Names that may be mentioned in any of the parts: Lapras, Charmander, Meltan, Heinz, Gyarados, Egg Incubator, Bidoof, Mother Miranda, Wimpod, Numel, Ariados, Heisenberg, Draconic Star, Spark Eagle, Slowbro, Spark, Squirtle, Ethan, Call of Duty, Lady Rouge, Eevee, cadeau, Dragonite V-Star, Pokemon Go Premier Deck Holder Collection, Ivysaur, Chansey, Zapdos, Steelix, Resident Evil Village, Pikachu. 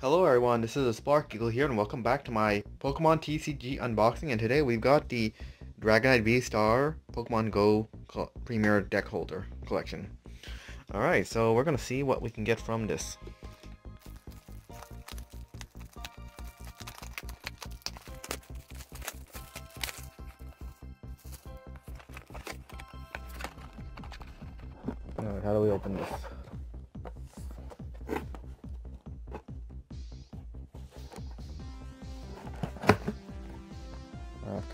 Hello everyone, this is the Spark Eagle here and welcome back to my Pokemon TCG unboxing, and today we've got the Dragonite V-Star Pokemon Go Premier Deck Holder Collection. Alright, so we're gonna see what we can get from this. Alright, how do we open this?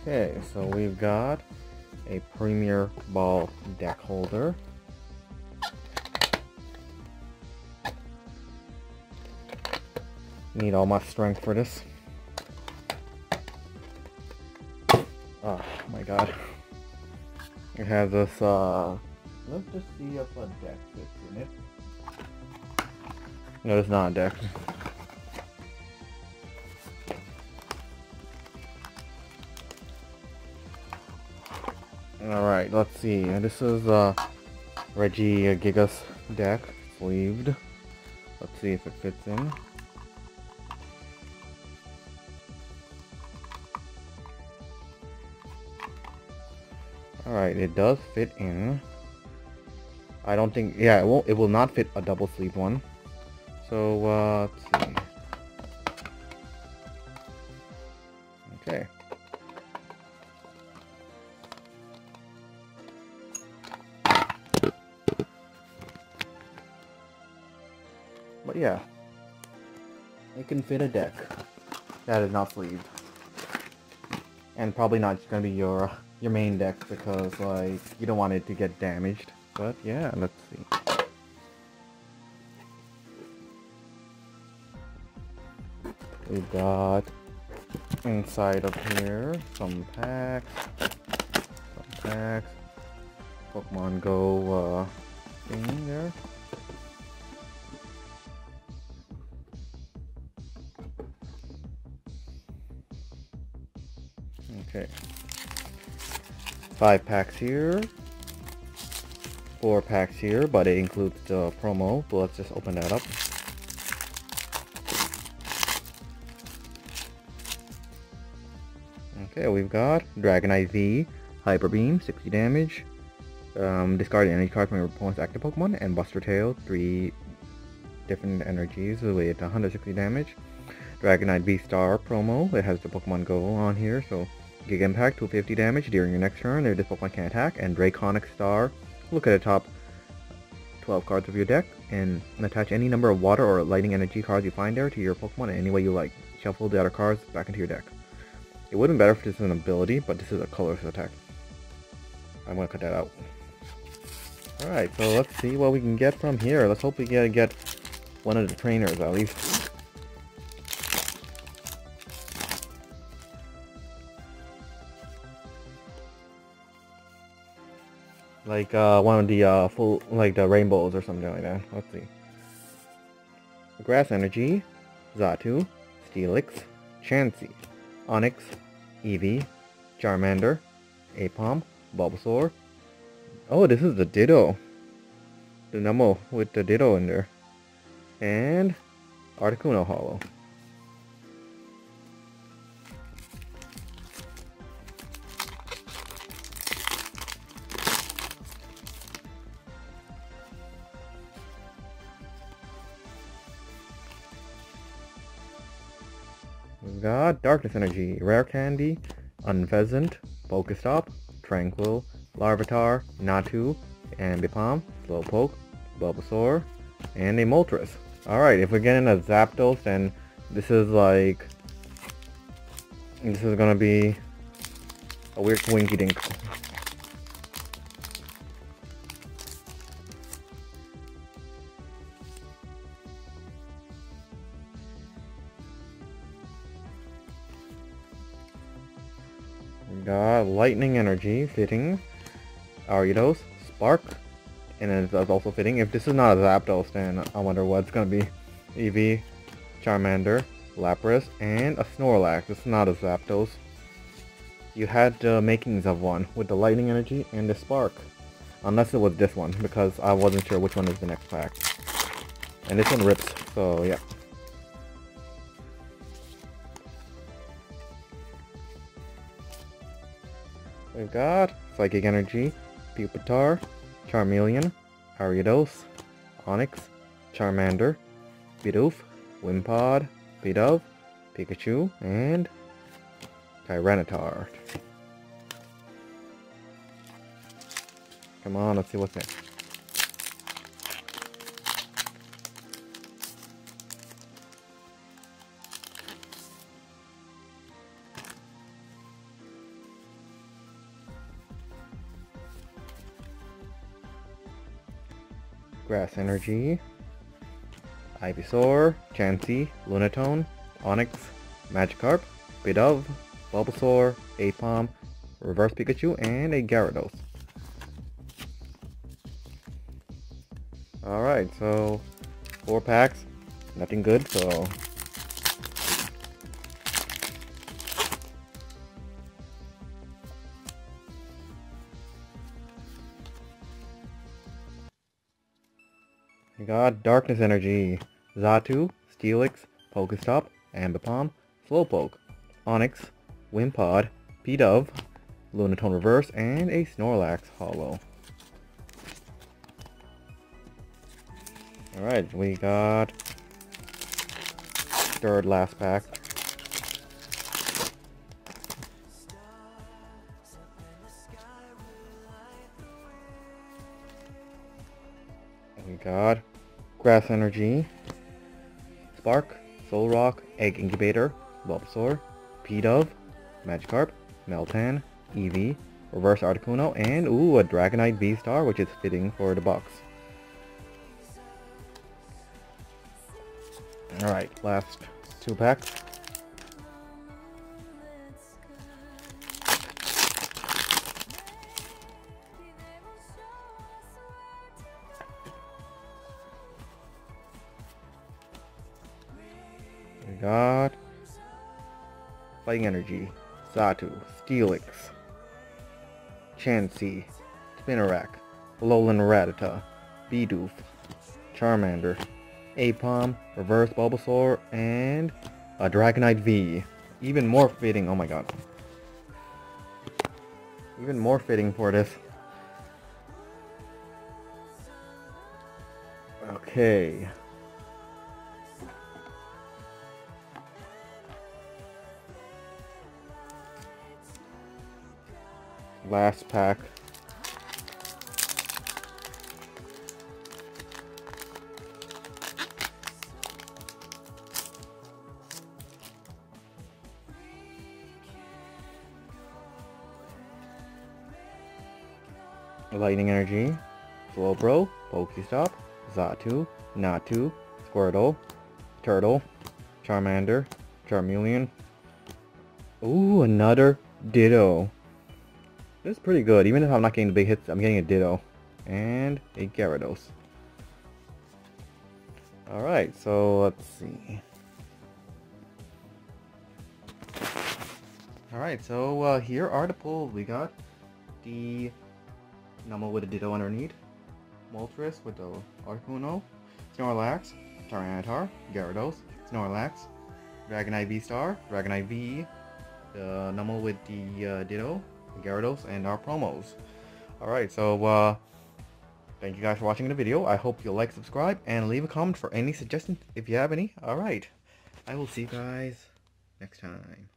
Okay, so we've got a Premier Ball deck holder. Need all my strength for this. Oh my god. It has this, let's just see if a deck fits in it. No, it's not a deck. Alright, let's see. This is Reggie Giga's deck, sleeved. Let's see if it fits in. Alright, it does fit in. I don't think, yeah, it will not fit a double sleeve one. So, let's see. Okay. But yeah, it can fit a deck that is not sleeved, and probably not going to be your main deck because like you don't want it to get damaged. But yeah, let's see. We've got inside of here some packs, Pokemon Go thing there. Okay, 5 packs here, 4 packs here, but it includes the promo, so let's just open that up. Okay, we've got Dragonite V, Hyper Beam, 60 damage, discard energy card from your opponent's active Pokemon, and Buster Tail, 3 different energies with 160 damage. Dragonite V-Star promo, it has the Pokemon Go on here, so Gig Impact, 250 damage during your next turn if this Pokemon can attack, and Draconic Star, look at the top 12 cards of your deck, and attach any number of water or lightning energy cards you find there to your Pokemon in any way you like. Shuffle the other cards back into your deck. It would have been better if this is an ability, but this is a colorless attack. I'm gonna cut that out. Alright, so let's see what we can get from here. Let's hope we get one of the trainers at least. Like one of the full, like the rainbows or something like that. Let's see. Grass Energy, Xatu, Steelix, Chansey, Onix, Eevee, Charmander, Aipom, Bulbasaur. Oh, this is the Ditto. The Numel with the Ditto in there. And Articuno Hollow. We've got Darkness Energy, Rare Candy, Unpheasant, Pokestop, Tranquil, Larvitar, Natu, Ambipom, Slowpoke, Bulbasaur, and a Moltres. Alright, if we're getting a Zapdos, then this is gonna be a weird winky dink. Got Lightning Energy fitting, Gyarados, Spark, and then that's also fitting. If this is not a Zapdos, then I wonder what's gonna be. Eevee, Charmander, Lapras, and a Snorlax. It's not a Zapdos. You had the makings of one with the Lightning Energy and the Spark. Unless it was this one, because I wasn't sure which one is the next pack. And this one rips, so yeah. We've got Psychic Energy, Pupitar, Charmeleon, Ariados, Onix, Charmander, Bidoof, Wimpod, Pidove, Pikachu, and Tyranitar. Come on, let's see what's next. Grass Energy, Ivysaur, Chansey, Lunatone, Onix, Magikarp, Pidove, Bulbasaur, Aipom, Reverse Pikachu, and a Gyarados. Alright, so 4 packs, nothing good, so... We got Darkness Energy, Xatu, Steelix, Pokestop, Ambipom, Slowpoke, Onix, Wimpod, Pidove, Lunatone Reverse, and a Snorlax Holo. Alright, we got third last pack. We got Grass Energy, Spark, Solrock, Egg Incubator, Bulbasaur, Pidove, Magikarp, Meltan, Eevee, Reverse Articuno, and ooh, a Dragonite V-Star, which is fitting for the box. Alright, last 2 packs. Got Fighting Energy, Xatu, Steelix, Chansey, Spinarak, Alolan Rattata, Bidoof, Charmander, Aipom, Reverse Bulbasaur, and a Dragonite V. Even more fitting, oh my god. Even more fitting for this. Okay. Last pack. Lightning Energy, Slowbro, Pokestop, Xatu, Natu, Squirtle, Turtle, Charmander, Charmeleon. Ooh, another Ditto. This is pretty good. Even if I'm not getting the big hits, I'm getting a Ditto. And a Gyarados. Alright, so let's see. Alright, so here are the pulls. We got the Numel with a Ditto underneath. Moltres with the Articuno. Snorlax, Tyranitar, Gyarados, Snorlax, Dragonite V-Star, Dragonite V, the Numel with the Ditto, Gyarados, and our promos. Alright, so thank you guys for watching the video. I hope you'll like, subscribe, and leave a comment for any suggestions if you have any. Alright, I will see you guys next time.